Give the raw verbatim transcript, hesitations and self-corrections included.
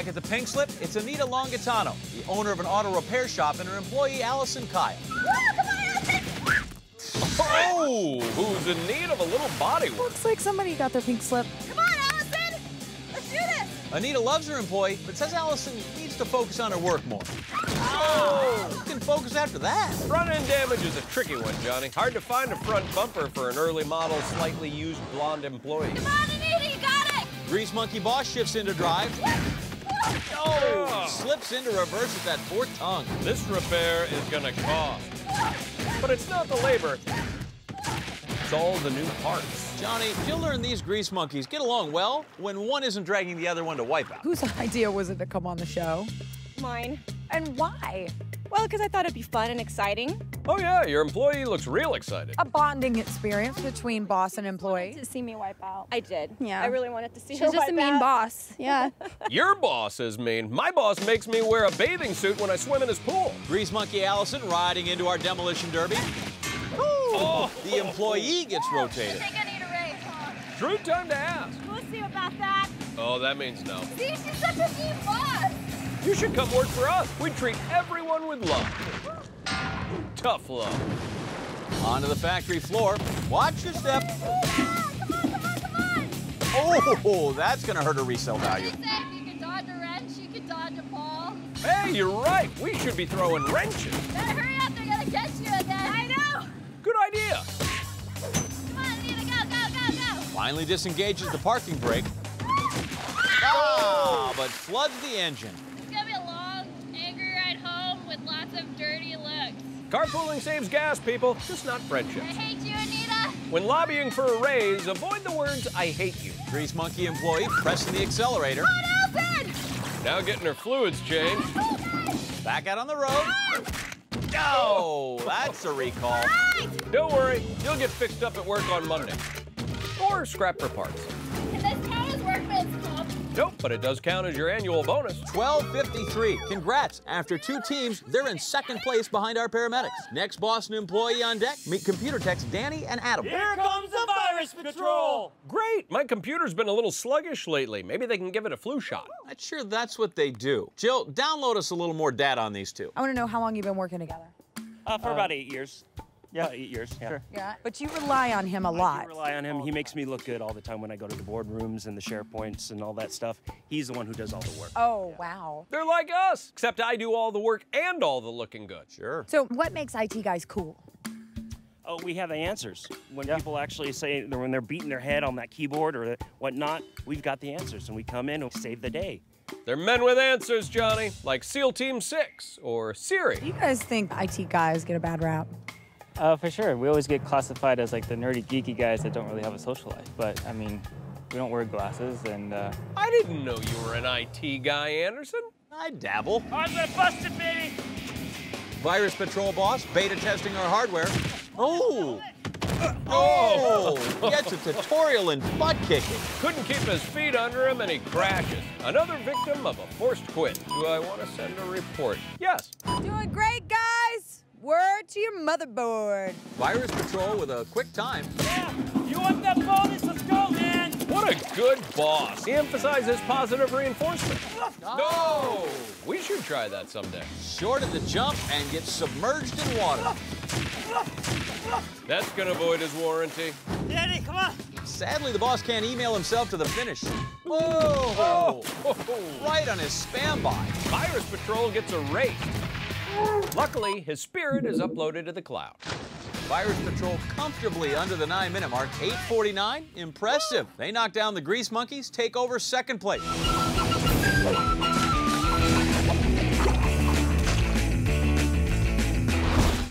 Back at the Pink Slip, it's Anita Longitano, the owner of an auto repair shop, and her employee, Allison Kyle. Woo, come on, Allison! Oh, who's in need of a little body work. Looks like somebody got their pink slip. Come on, Allison! Let's do this! Anita loves her employee, but says Allison needs to focus on her work more. Oh! Who can focus after that? Front-end damage is a tricky one, Johnny. Hard to find a front bumper for an early model, slightly used blonde employee. Come on, Anita, you got it! Grease Monkey boss shifts into drive. Oh! Yeah. Slips into reverse with that forked tongue. This repair is gonna cost. But it's not the labor. It's all the new parts. Johnny, Jill and these grease monkeys get along well when one isn't dragging the other one to wipe out. Whose idea was it to come on the show? Mine. And why? Well, because I thought it'd be fun and exciting. Oh, yeah, your employee looks real excited. A bonding experience between boss and employee. To see me wipe out. I did. Yeah. I really wanted to see her wipe out. She's just a mean boss. Yeah. Your boss is mean. My boss makes me wear a bathing suit when I swim in his pool. Grease Monkey Allison riding into our demolition derby. Oh, the employee gets rotated. I think I need a raise, huh? True time to ask. We'll see about that. Oh, that means no. See, she's such a mean boss. You should come work for us. We treat everyone with love. Tough love. Onto the factory floor. Watch your step. Yeah, come on, come on, come on. Oh, that's going to hurt her resale value. She said you could dodge a wrench, you could dodge a ball. Hey, you're right. We should be throwing wrenches. Better hurry up. They're going to catch you again. I know. Good idea. Come on, Anita, go, go, go, go. Finally disengages the parking brake. Ah, but floods the engine. Of dirty looks. Carpooling saves gas, people, just not friendship. I hate you, Anita. When lobbying for a raise, avoid the words, I hate you. Grease Monkey employee pressing the accelerator. Come on, Allison! Now getting her fluids changed. Back out on the road. Oh, that's a recall. Right. Don't worry, you'll get fixed up at work on Monday. Or scrap for parts. Does this count as workman's comp? Nope, but it does count as your annual bonus. twelve fifty-three. Congrats. After two teams, they're in second place behind our paramedics. Next Boston employee on deck, meet computer techs Danny and Adam. Here comes the Virus Patrol. Great. My computer's been a little sluggish lately. Maybe they can give it a flu shot. I'm sure that's what they do. Jill, download us a little more data on these two. I want to know how long you've been working together. Uh, for uh, about eight years. Yeah, uh, eight years. Yeah. Sure. Yeah. But you rely on him a lot. I do rely on him. He makes me look good all the time when I go to the boardrooms and the SharePoints and all that stuff. He's the one who does all the work. Oh, yeah. Wow. They're like us, except I do all the work and all the looking good. Sure. So what makes I T guys cool? Oh, we have the answers. When yeah. people actually say, when they're beating their head on that keyboard or whatnot, we've got the answers. And we come in and save the day. They're men with answers, Johnny, like SEAL Team six or Siri. You guys think I T guys get a bad rap? Uh, for sure. We always get classified as like the nerdy, geeky guys that don't really have a social life. But, I mean, we don't wear glasses and... Uh... I didn't know you were an I T guy, Anderson. I dabble. I'm gonna bust it, baby! Virus Patrol boss beta testing our hardware. Oh! Oh! He gets a tutorial and butt kicking. Couldn't keep his feet under him and he crashes. Another victim of a forced quit. Do I want to send a report? Yes. Doing great, guys! Word to your motherboard. Virus Patrol with a quick time. Yeah, you want that bonus? Let's go, man. What a good boss. He emphasizes positive reinforcement. Oh. No, we should try that someday. Short of the jump and gets submerged in water. That's gonna void his warranty. Daddy, come on. Sadly, the boss can't email himself to the finish. Whoa! Oh. Right on his spam bot. Virus Patrol gets a rake. Luckily, his spirit is uploaded to the cloud. Virus Patrol comfortably under the nine-minute mark, eight forty-nine. Impressive. They knock down the Grease Monkeys, take over second place.